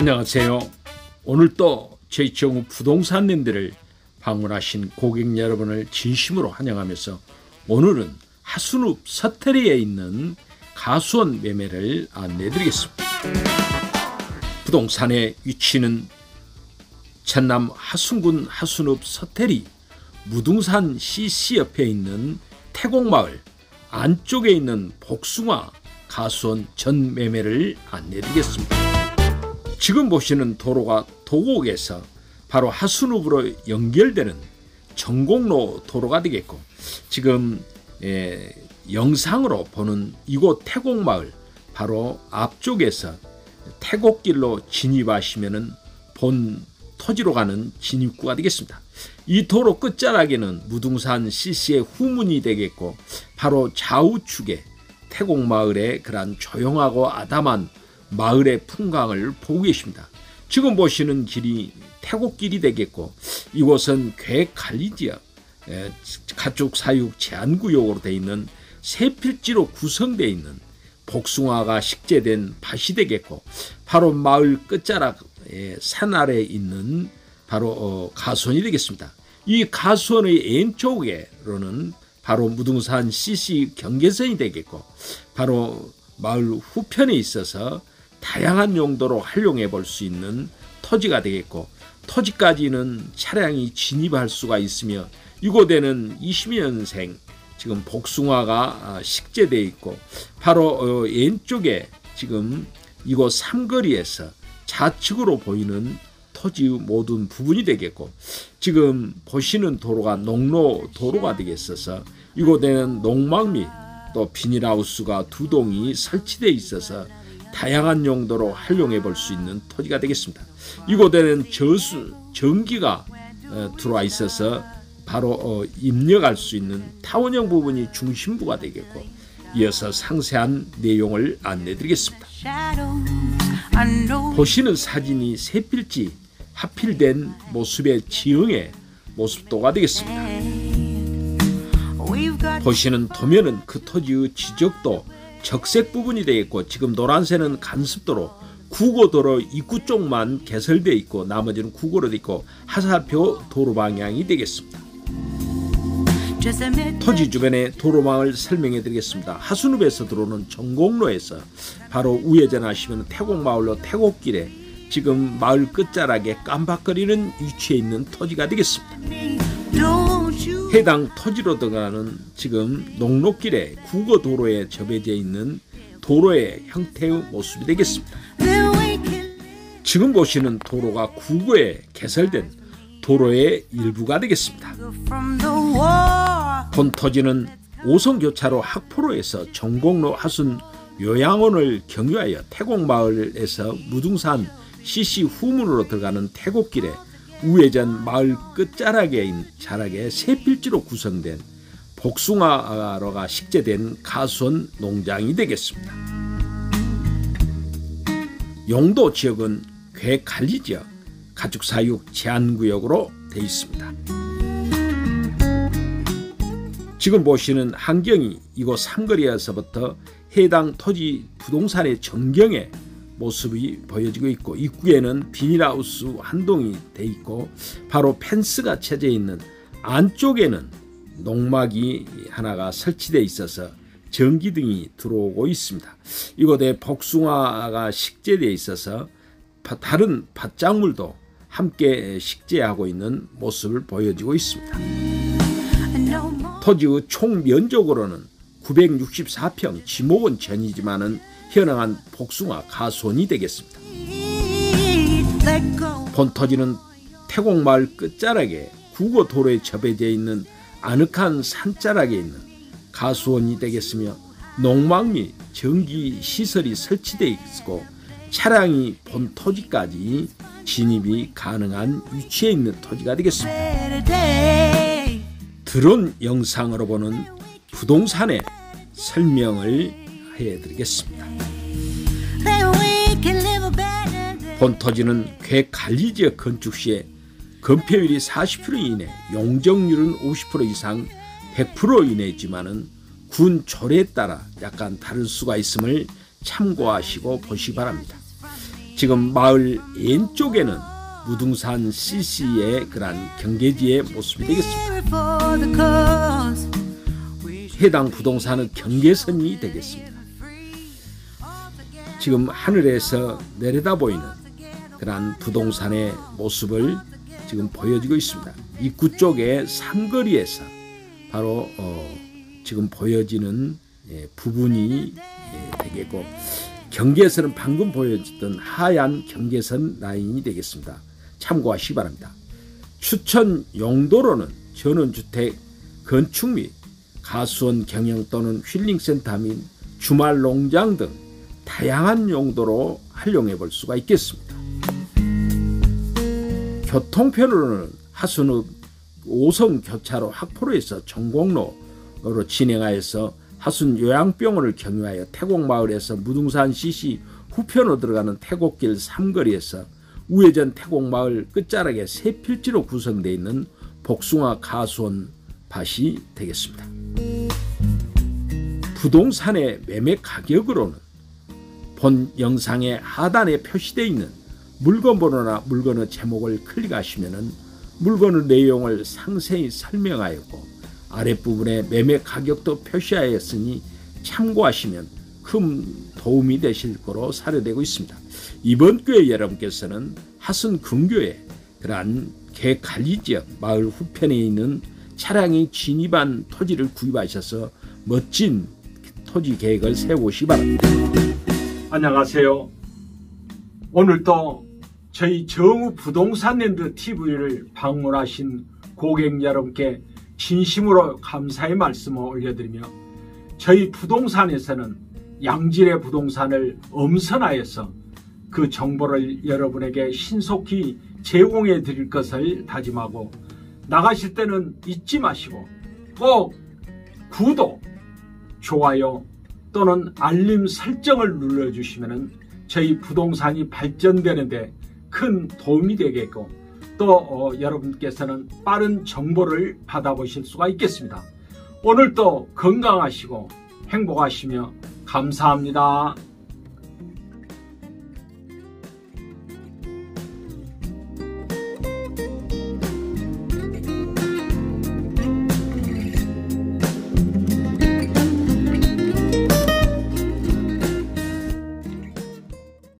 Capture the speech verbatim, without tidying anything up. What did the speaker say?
안녕하세요. 오늘 또 저희 정우 부동산랜드를 방문하신 고객 여러분을 진심으로 환영하면서 오늘은 하순읍 서태리에 있는 가수원 매매를 안내해 드리겠습니다. 부동산의 위치는 전남 하순군 하순읍 서태리 무등산 씨씨 옆에 있는 태곡마을 안쪽에 있는 복숭아 가수원 전 매매를 안내해 드리겠습니다. 지금 보시는 도로가 도곡에서 바로 하순읍으로 연결되는 정곡로 도로가 되겠고, 지금 예, 영상으로 보는 이곳 태곡마을 바로 앞쪽에서 태곡길로 진입하시면은 본 토지로 가는 진입구가 되겠습니다. 이 도로 끝자락에는 무등산 씨씨의 후문이 되겠고, 바로 좌우측에 태곡마을의 그러한 조용하고 아담한 마을의 풍광을 보고 계십니다. 지금 보시는 길이 태곡길이 되겠고, 이곳은 괴갈리 지역 가축 사육 제한구역으로 되어 있는 세필지로 구성되어 있는 복숭아가 식재된 밭이 되겠고, 바로 마을 끝자락 산 아래에 있는 바로 어, 가수원이 되겠습니다. 이 가수원의 왼쪽에로는 바로 무등산 씨씨 경계선이 되겠고, 바로 마을 후편에 있어서 다양한 용도로 활용해 볼 수 있는 토지가 되겠고, 토지까지는 차량이 진입할 수가 있으며, 이곳에는 이십여 년생 지금 복숭아가 식재되어 있고, 바로 왼쪽에 지금 이곳 삼거리에서 좌측으로 보이는 토지 모든 부분이 되겠고, 지금 보시는 도로가 농로 도로가 되겠어서 이곳에는 농막 및 또 비닐하우스가 두 동이 설치되어 있어서 다양한 용도로 활용해 볼 수 있는 토지가 되겠습니다. 이곳에는 저수, 전기가 들어와 있어서 바로 입력할 수 있는 타원형 부분이 중심부가 되겠고, 이어서 상세한 내용을 안내 드리겠습니다. 보시는 사진이 세필지 하필된 모습의 지형의 모습도가 되겠습니다. 보시는 도면은 그 토지의 지적도 적색 부분이 되겠고, 지금 노란색은 간습도로 구고도로 입구 쪽만 개설되어 있고, 나머지는 구고로 되어 있고, 하사표 도로 방향이 되겠습니다. 토지 주변의 도로망을 설명해 드리겠습니다. 하순읍에서 들어오는 정곡로에서 바로 우회전하시면 태곡마을로 태곡길에 지금 마을 끝자락에 깜박거리는 위치에 있는 토지가 되겠습니다. 해당 토지로 들어가는 지금 농로길에 국어도로에 접해져 있는 도로의 형태의 모습이 되겠습니다. 지금 보시는 도로가 국어에 개설된 도로의 일부가 되겠습니다. 본 토지는 오성교차로 학포로에서 정곡로 하순 요양원을 경유하여 태곡마을에서 무등산 씨씨 후문으로 들어가는 태곡길에 우회전 마을 끝자락에 자락에 세필지로 구성된 복숭아가 식재된 가수원 농장이 되겠습니다. 용도 지역은 괴갈리 지역 가축사육 제한구역으로 되어 있습니다. 지금 보시는 환경이 이곳 삼거리에서부터 해당 토지 부동산의 전경의 모습이 보여지고 있고, 입구에는 비닐하우스 한동이 되어 있고, 바로 펜스가 채재해 있는 안쪽에는 농막이 하나가 설치되어 있어서 전기등이 들어오고 있습니다. 이곳에 복숭아가 식재되어 있어서 다른 밭작물도 함께 식재하고 있는 모습을 보여지고 있습니다. 토지의 총 면적으로는 구백육십사 평 지목은 전이지만은 현황한 복숭아 가수원이 되겠습니다. 본 토지는 태곡마을 끝자락에 국어도로에 접해져 있는 아늑한 산자락에 있는 가수원이 되겠으며, 농막 및 전기시설이 설치되어 있고, 차량이 본 토지까지 진입이 가능한 위치에 있는 토지가 되겠습니다. 드론 영상으로 보는 부동산의 설명을 해드리겠습니다. 본 토지는 괴갈리 지역 건축 시에 건폐율이 사십 퍼센트 이내, 용적률은 오십 퍼센트 이상, 백 퍼센트 이내지만은 군 조례에 따라 약간 다를 수가 있음을 참고하시고 보시기 바랍니다. 지금 마을 왼쪽에는 무등산 씨씨의 그러한 경계지의 모습이 되겠습니다. 해당 부동산은 경계선이 되겠습니다. 지금 하늘에서 내려다보이는 그러한 부동산의 모습을 지금 보여지고 있습니다. 입구 쪽에 삼거리에서 바로 어 지금 보여지는 예 부분이 예 되겠고, 경계선은 방금 보여졌던 하얀 경계선 라인이 되겠습니다. 참고하시기 바랍니다. 추천 용도로는 전원주택 건축 및 가수원 경영 또는 힐링센터 및 주말 농장 등 다양한 용도로 활용해 볼 수가 있겠습니다. 교통편으로는 하수읍 오성교차로 학포로에서 정곡로로 진행하여서 하순 요양병원을 경유하여 태곡마을에서 무등산 씨씨 후편으로 들어가는 태곡길 삼거리에서 우회전 태곡마을 끝자락에 세 필지로 구성되어 있는 복숭아 가수원 밭이 되겠습니다. 부동산의 매매 가격으로는 본 영상의 하단에 표시되어 있는 물건 번호나 물건의 제목을 클릭하시면 물건의 내용을 상세히 설명하였고, 아랫부분에 매매 가격도 표시하였으니 참고하시면 큰 도움이 되실 거로 사료되고 있습니다. 이번 기회에 여러분께서는 하순 근교에 그러한 괴갈리 지역 마을 후편에 있는 차량이 진입한 토지를 구입하셔서 멋진 토지 계획을 세우시기 바랍니다. 안녕하세요. 오늘도 저희 정우 부동산랜드 티비를 방문하신 고객 여러분께 진심으로 감사의 말씀을 올려드리며, 저희 부동산에서는 양질의 부동산을 엄선하여서 그 정보를 여러분에게 신속히 제공해 드릴 것을 다짐하고, 나가실 때는 잊지 마시고 꼭 구독, 좋아요 또는 알림 설정을 눌러주시면 저희 부동산이 발전되는 데 큰 도움이 되겠고, 또 어, 여러분께서는 빠른 정보를 받아보실 수가 있겠습니다. 오늘도 건강하시고 행복하시며 감사합니다.